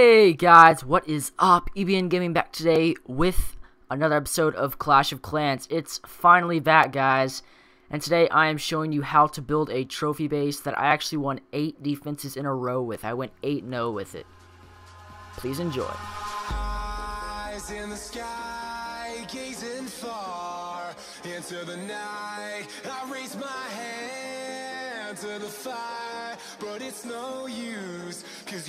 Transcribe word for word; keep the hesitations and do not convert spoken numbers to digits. Hey guys, what is up? E B N Gaming back today with another episode of Clash of Clans. It's finally back, guys, and today I am showing you how to build a trophy base that I actually won eight defenses in a row with. I went eight and oh with it. Please enjoy. Eyes in the sky, gazing far into the night. I raise my hand to the fire, but it's no use, cause